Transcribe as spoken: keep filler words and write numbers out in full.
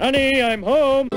Honey, I'm home.